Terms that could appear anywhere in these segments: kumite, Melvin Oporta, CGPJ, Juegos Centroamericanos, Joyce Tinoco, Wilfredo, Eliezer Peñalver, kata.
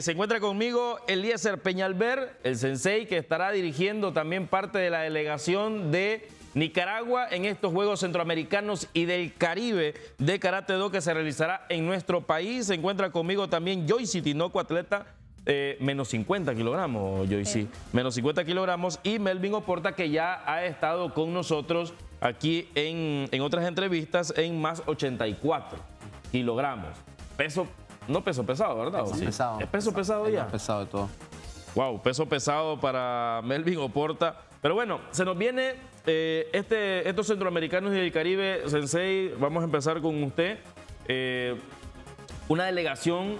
Se encuentra conmigo Eliezer Peñalver, el sensei, que estará dirigiendo también parte de la delegación de Nicaragua en estos Juegos Centroamericanos y del Caribe de Karate Do que se realizará en nuestro país. Se encuentra conmigo también Joyce Tinoco, atleta menos 50 kilogramos, Joyce, menos 50 kilogramos, y Melvin Oporta, que ya ha estado con nosotros aquí en otras entrevistas en más 84 kilogramos. Peso, no peso pesado, ¿verdad? Peso sí. Pesado. ¿Es peso pesado, ya? Peso pesado de todo. Wow, peso pesado para Melvin Oporta. Pero bueno, se nos viene estos centroamericanos y del Caribe. Sensei, vamos a empezar con usted. Una delegación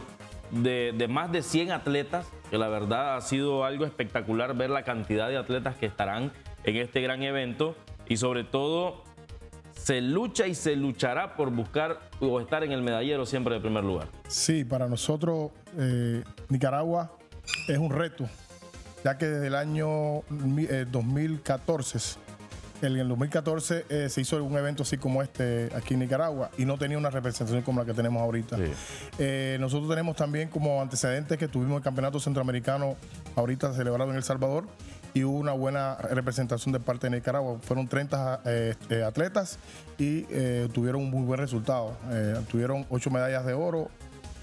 de más de 100 atletas, que la verdad ha sido algo espectacular ver la cantidad de atletas que estarán en este gran evento. Y sobre todo, se lucha y se luchará por buscar o estar en el medallero siempre de primer lugar. Sí, para nosotros Nicaragua es un reto, ya que desde el año 2014, en el 2014 se hizo un evento así como este aquí en Nicaragua y no tenía una representación como la que tenemos ahorita. Sí. Nosotros tenemos también como antecedentes que tuvimos el Campeonato Centroamericano ahorita celebrado en El Salvador y hubo una buena representación de parte de Nicaragua. Fueron 30 atletas y tuvieron un muy buen resultado. Tuvieron 8 medallas de oro,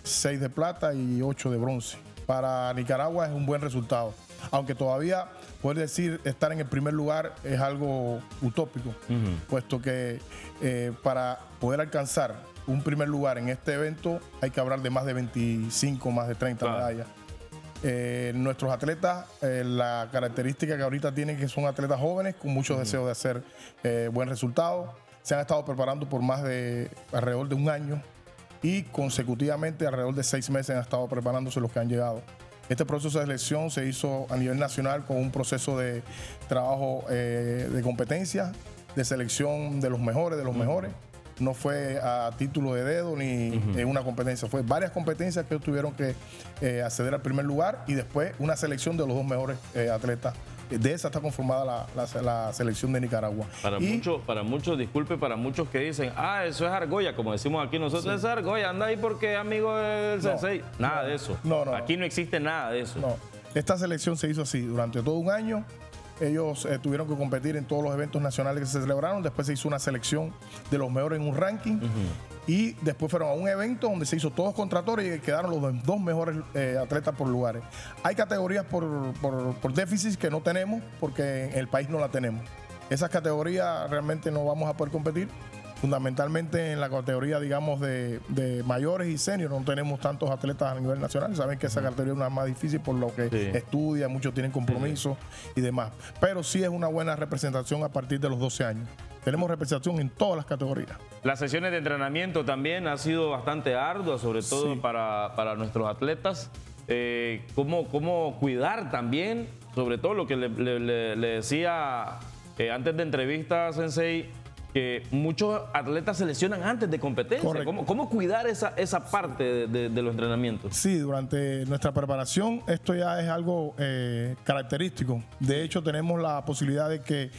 6 de plata y 8 de bronce. Para Nicaragua es un buen resultado, aunque todavía poder decir estar en el primer lugar es algo utópico, puesto que para poder alcanzar un primer lugar en este evento hay que hablar de más de 25, más de 30 medallas. Nuestros atletas, la característica que ahorita tienen que son atletas jóvenes con muchos deseos de hacer buen resultado. Se han estado preparando por más de alrededor de un año y consecutivamente alrededor de 6 meses han estado preparándose los que han llegado. Este proceso de selección se hizo a nivel nacional con un proceso de trabajo de competencia, de selección de los mejores, No fue a título de dedo ni una competencia, fue varias competencias que tuvieron que acceder al primer lugar y después una selección de los 2 mejores atletas. De esa está conformada la selección de Nicaragua. Para muchos, disculpe, para muchos que dicen, ah, eso es argolla, como decimos aquí nosotros, sí. Es argolla, anda ahí porque es amigo del sensei. Nada de eso. Aquí no existe nada de eso. Esta selección se hizo así durante todo un año. Ellos tuvieron que competir en todos los eventos nacionales que se celebraron. Después se hizo una selección de los mejores en un ranking. Y después fueron a un evento donde se hizo todos contra todos y quedaron los 2 mejores atletas por lugares. Hay categorías por déficit que no tenemos porque en el país no la tenemos. Esas categorías realmente no vamos a poder competir. Fundamentalmente en la categoría, digamos, de mayores y seniors, no tenemos tantos atletas a nivel nacional. Saben que esa categoría es una más difícil por lo que estudian, muchos tienen compromisos y demás. Pero sí es una buena representación a partir de los 12 años. Tenemos representación en todas las categorías. Las sesiones de entrenamiento también han sido bastante arduas, sobre todo para nuestros atletas. Cómo cuidar también, sobre todo lo que le decía antes de entrevista, sensei, que muchos atletas se lesionan antes de competencia. ¿Cómo cuidar esa parte de los entrenamientos? Sí, durante nuestra preparación esto ya es algo característico. De hecho, tenemos la posibilidad de que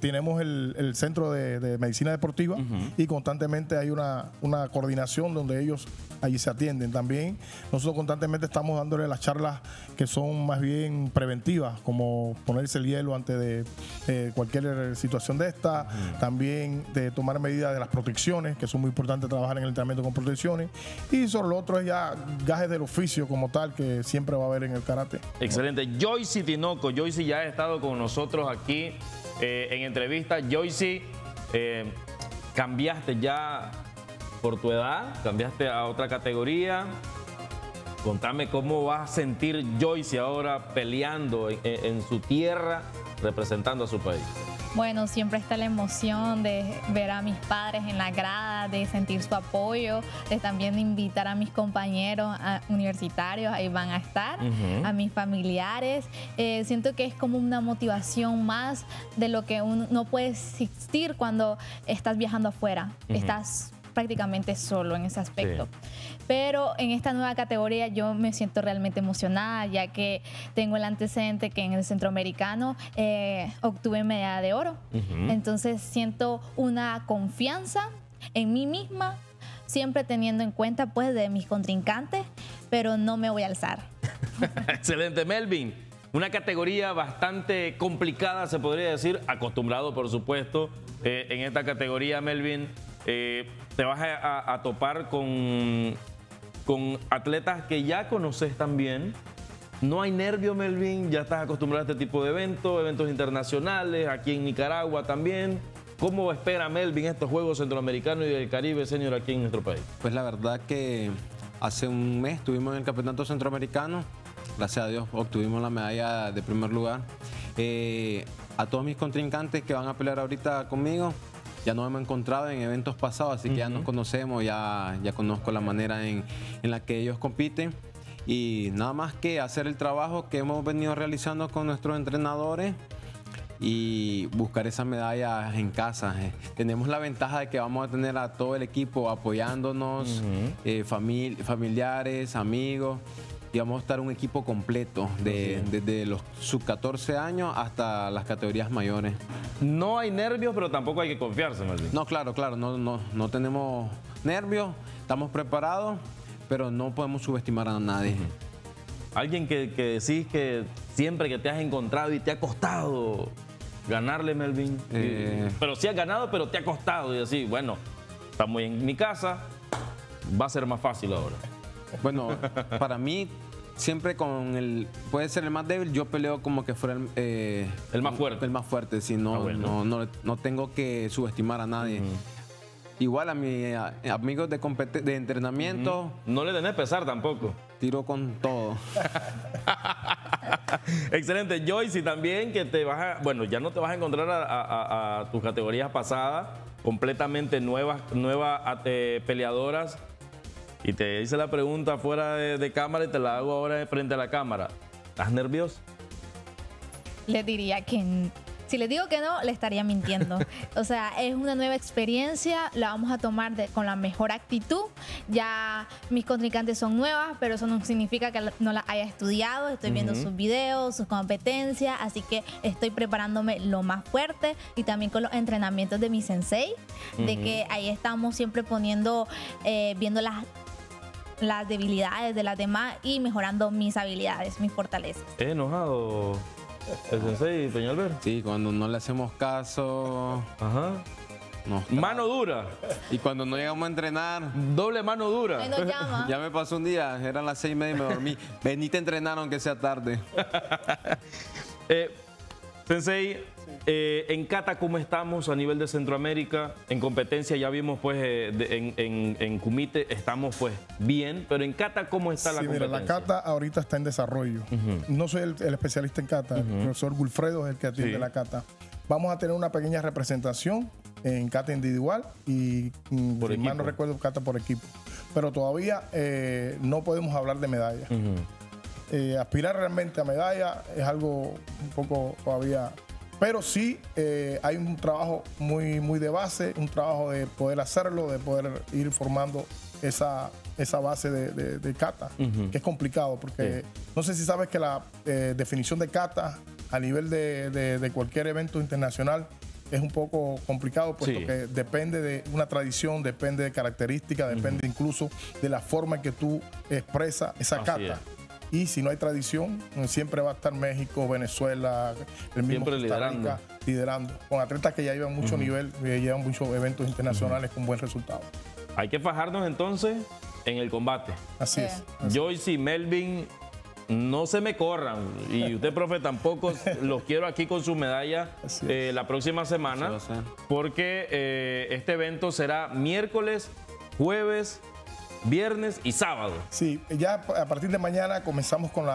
tenemos el centro de medicina deportiva y constantemente hay una coordinación donde ellos allí se atienden. También nosotros constantemente estamos dándole las charlas que son más bien preventivas, como ponerse el hielo antes de cualquier situación de esta. También de tomar medidas de las protecciones, que son muy importantes, trabajar en el entrenamiento con protecciones, y sobre lo otro es ya gajes del oficio como tal que siempre va a haber en el karate. Excelente. Joyce Tinoco, Joyce ya ha estado con nosotros aquí en entrevista. Joyce, cambiaste ya por tu edad, cambiaste a otra categoría. Contame cómo va a sentir Joyce ahora peleando en su tierra, representando a su país. Bueno, siempre está la emoción de ver a mis padres en la grada, de sentir su apoyo, de también invitar a mis compañeros universitarios, ahí van a estar, a mis familiares. Siento que es como una motivación más de lo que uno puede existir cuando estás viajando afuera. Estás prácticamente solo en ese aspecto. Pero en esta nueva categoría yo me siento realmente emocionada, ya que tengo el antecedente que en el centroamericano obtuve medalla de oro. Entonces siento una confianza en mí misma, siempre teniendo en cuenta pues de mis contrincantes, pero no me voy a alzar. Excelente, Melvin. Una categoría bastante complicada, se podría decir, acostumbrado, por supuesto. En esta categoría, Melvin, te vas a topar con atletas que ya conoces también. No hay nervio, Melvin, ya estás acostumbrado a este tipo de eventos, eventos internacionales, aquí en Nicaragua también. ¿Cómo espera, Melvin, estos Juegos Centroamericanos y del Caribe, señor, aquí en nuestro país? Pues la verdad que hace un mes estuvimos en el Campeonato Centroamericano, gracias a Dios obtuvimos la medalla de primer lugar. A todos mis contrincantes que van a pelear ahorita conmigo, ya nos hemos encontrado en eventos pasados, así que ya nos conocemos, ya conozco la manera en la que ellos compiten. Y nada más que hacer el trabajo que hemos venido realizando con nuestros entrenadores y buscar esas medallas en casa. Tenemos la ventaja de que vamos a tener a todo el equipo apoyándonos, familiares, amigos. Y vamos a estar un equipo completo, desde los sub-14 años hasta las categorías mayores. No hay nervios, pero tampoco hay que confiarse, Melvin. No, claro, claro, no tenemos nervios, estamos preparados, pero no podemos subestimar a nadie. Alguien que decís que siempre que te has encontrado y te ha costado ganarle, Melvin. Pero sí has ganado, pero te ha costado. Y así, bueno, estamos en mi casa, va a ser más fácil ahora. Bueno, para mí, siempre con el... Puede ser el más débil, yo peleo como que fuera el más fuerte. El más fuerte, sí, no tengo que subestimar a nadie. Igual a mis amigos de entrenamiento. No le tenés pesar tampoco. Tiro con todo. Excelente. Joyce, y también que te vas a... Bueno, ya no te vas a encontrar a tus categorías pasadas, completamente nuevas peleadoras. Y te hice la pregunta fuera de cámara y te la hago ahora frente a la cámara. ¿Estás nervioso? Les diría que... Si les digo que no, le estaría mintiendo. O sea, es una nueva experiencia, la vamos a tomar con la mejor actitud. Ya mis contrincantes son nuevas, pero eso no significa que no las haya estudiado. Estoy viendo sus videos, sus competencias, así que estoy preparándome lo más fuerte y también con los entrenamientos de mi sensei, de que ahí estamos siempre poniendo, viendo las debilidades de las demás y mejorando mis habilidades, mis fortalezas. ¿Estás enojado, el sensei Peñalver? Sí, cuando no le hacemos caso. Ajá. Mano dura. Y cuando no llegamos a entrenar, doble mano dura. Nos llama. Ya me pasó un día, eran las 6:30 y me dormí. Venite a entrenar aunque sea tarde. Sensei, en Cata, ¿cómo estamos a nivel de Centroamérica? En competencia ya vimos, pues, en Kumite estamos, pues, bien, pero en Cata, ¿cómo está la competencia? Mira, la Cata ahorita está en desarrollo. No soy el especialista en Cata, el profesor Wilfredo es el que atiende la Cata. Vamos a tener una pequeña representación en Cata individual y, por si mal no recuerdo, Cata por equipo. Pero todavía no podemos hablar de medalla. Aspirar realmente a medalla es algo un poco todavía... Pero sí hay un trabajo muy de base, un trabajo de poder hacerlo, de poder ir formando esa base de kata, que es complicado porque no sé si sabes que la definición de kata a nivel de cualquier evento internacional es un poco complicado, puesto que depende de una tradición, depende de características, depende incluso de la forma en que tú expresas esa kata. Y si no hay tradición, siempre va a estar México, Venezuela, el mismo Costa Rica, liderando. Con atletas que ya llevan mucho nivel, llevan muchos eventos internacionales con buen resultado. Hay que fajarnos entonces en el combate. Así es. Joyce y Melvin, no se me corran. Y usted, profe, tampoco. Los quiero aquí con su medalla la próxima semana. Porque este evento será miércoles, jueves, viernes y sábado. Sí, ya a partir de mañana comenzamos con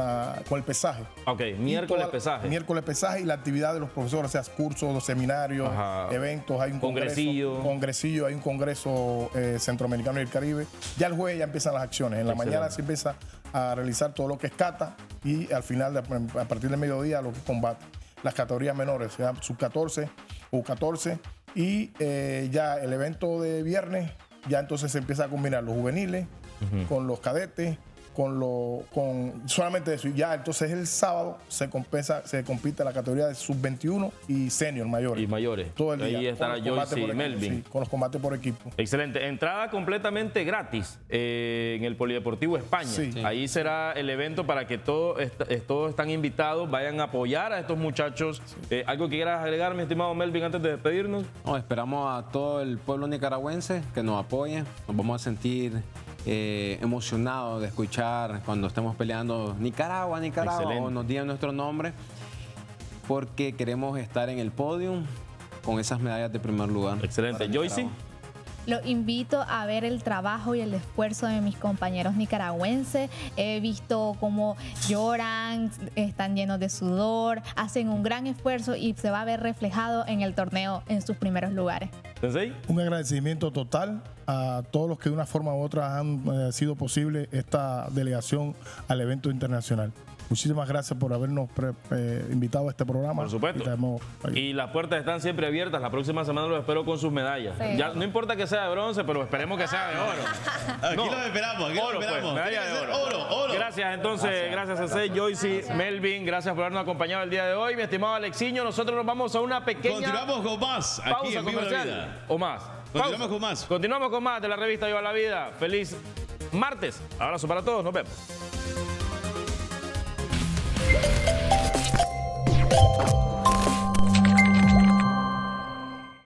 el pesaje. Ok, miércoles pesaje. Miércoles pesaje y la actividad de los profesores, o sea, cursos, los seminarios, eventos, hay un congresillo. Congresillo, hay un congreso centroamericano y el Caribe. Ya el jueves ya empiezan las acciones. En la mañana se empieza a realizar todo lo que es kata y al final, a partir del mediodía, lo que es combate. Las categorías menores, o sea, sub-14 o 14. Y ya el evento de viernes, ya entonces se empieza a combinar los juveniles con los cadetes, solamente eso. Y ya, entonces el sábado se compite la categoría de sub-21 y senior mayores. Y mayores. Todo el día. Ahí estará Joyce y Melvin. Sí, con los combates por equipo. Excelente. Entrada completamente gratis en el Polideportivo España. Sí. Sí. Ahí será el evento para que todos están invitados, vayan a apoyar a estos muchachos. Sí. ¿Algo que quieras agregar, mi estimado Melvin, antes de despedirnos? No, esperamos a todo el pueblo nicaragüense que nos apoye. Nos vamos a sentir emocionados de escuchar cuando estemos peleando Nicaragua, Nicaragua. Excelente. O nos digan nuestro nombre, porque queremos estar en el podio con esas medallas de primer lugar. Excelente. Joyce. Los invito a ver el trabajo y el esfuerzo de mis compañeros nicaragüenses. He visto cómo lloran, están llenos de sudor, hacen un gran esfuerzo y se va a ver reflejado en el torneo en sus primeros lugares. Un agradecimiento total a todos los que de una forma u otra han sido posible esta delegación al evento internacional. Muchísimas gracias por habernos invitado a este programa. Por supuesto. Y las puertas están siempre abiertas. La próxima semana los espero con sus medallas. Sí. Ya, no importa que sea de bronce, pero esperemos que sea de oro. Aquí no, los esperamos. Aquí oro, los esperamos. Pues, medalla de oro. Oro. Gracias, entonces. Gracias a Joyce, Melvin. Gracias por habernos acompañado el día de hoy. Mi estimado Alexiño, nosotros nos vamos a una pequeña... Continuamos con más. Aquí pausa en comercial. La vida. O más. Continuamos pausa. Con más. Continuamos con más de la revista Viva la Vida. Feliz martes. Abrazo para todos. Nos vemos.